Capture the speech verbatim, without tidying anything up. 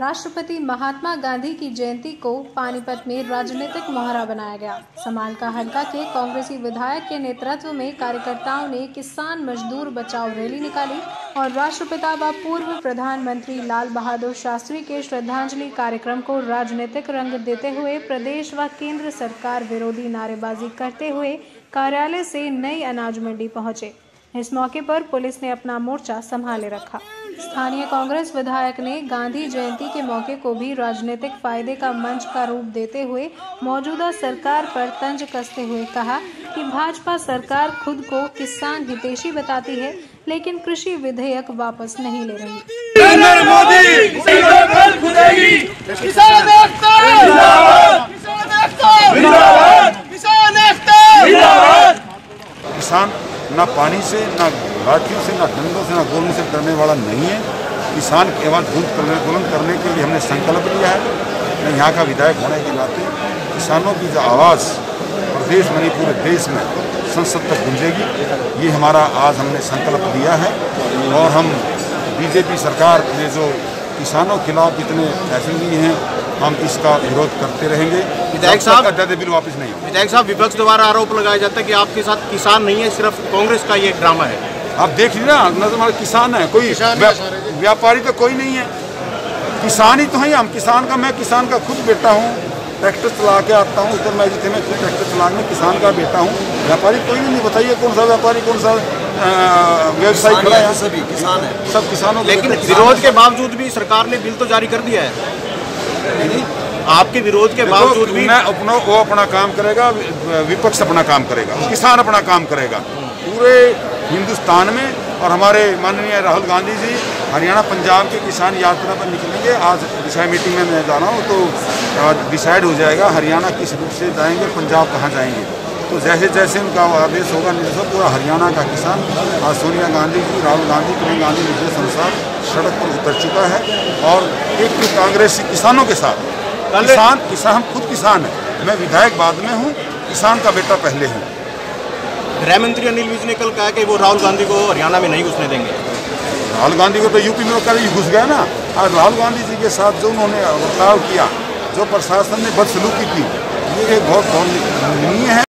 राष्ट्रपति महात्मा गांधी की जयंती को पानीपत में राजनीतिक मोहरा बनाया गया। समालखा हलका के कांग्रेसी विधायक के नेतृत्व में कार्यकर्ताओं ने किसान मजदूर बचाओ रैली निकाली और राष्ट्रपिता व पूर्व प्रधानमंत्री लाल बहादुर शास्त्री के श्रद्धांजलि कार्यक्रम को राजनीतिक रंग देते हुए प्रदेश व केंद्र सरकार विरोधी नारेबाजी करते हुए कार्यालय से नई अनाज मंडी पहुंचे। इस मौके पर पुलिस ने अपना मोर्चा संभाले रखा। स्थानीय कांग्रेस विधायक ने गांधी जयंती के मौके को भी राजनीतिक फायदे का मंच का रूप देते हुए मौजूदा सरकार पर तंज कसते हुए कहा कि भाजपा सरकार खुद को किसान हितैषी बताती है, लेकिन कृषि विधेयक वापस नहीं ले रही। किसान ना पानी से, ना लाठियों से, ना डंडों से, ना गोलों से डरने वाला नहीं है। किसान की आवाज़ बुलंद करने के लिए हमने संकल्प लिया है। मैं यहाँ का विधायक होने के नाते किसानों की जो आवाज़ प्रदेश में नहीं पूरे देश में संसद तक गूंजेगी, ये हमारा आज हमने संकल्प लिया है। और हम बीजेपी सरकार ने जो किसानों के खिलाफ जितने फैसले लिए हैं, हम इसका विरोध करते रहेंगे। विधायक साहब अध्यादेश बिल वापस नहीं। विधायक साहब, विपक्ष द्वारा आरोप लगाया जाता है कि आपके साथ किसान नहीं है, सिर्फ कांग्रेस का ये ड्रामा है। आप देख लीजिए ना, हमारे किसान है, कोई व्यापारी तो कोई नहीं है, किसान ही तो है हम। किसान का, मैं किसान का खुद बेटा हूँ, ट्रैक्टर चला के आता हूँ उधर, मैं जितने खुद ट्रैक्टर चला के किसान का बेटा हूँ। व्यापारी कोई नहीं, बताइए कौन सा व्यापारी, कौन सा व्यवसाय खड़ा है? सभी किसान है, सब किसानों। लेकिन विरोध के बावजूद भी सरकार ने बिल तो जारी कर दिया है। आपके विरोध के बावजूद भी मैं अपना वो अपना काम करेगा, विपक्ष अपना काम करेगा, किसान अपना काम करेगा पूरे हिंदुस्तान में। और हमारे माननीय राहुल गांधी जी हरियाणा पंजाब के किसान यात्रा पर निकलेंगे। आज दिशा मीटिंग में मैं जा रहा हूँ, तो डिसाइड हो जाएगा हरियाणा किस रूप से जाएंगे, पंजाब कहाँ जाएंगे। तो जैसे जैसे उनका आदेश होगा, निर्देश पूरा हरियाणा का किसान आज सोनिया गांधी जी, राहुल गांधी, प्रियंका गांधी निर्देश अनुसार सड़क पर उतर चुका है। और एक कांग्रेसी किसानों के साथ, किसान किसान हम खुद किसान हैं, मैं विधायक बाद में हूँ, किसान का बेटा पहले हूँ। गृह मंत्री अनिल विज ने कल कहा कि वो राहुल गांधी को हरियाणा में नहीं घुसने देंगे। राहुल गांधी को तो यूपी में कभी घुस गया ना। आज राहुल गांधी जी के साथ जो उन्होंने बर्ताव किया, जो प्रशासन ने बदसलूकी की, ये बहुत बहुत निंदनीय है।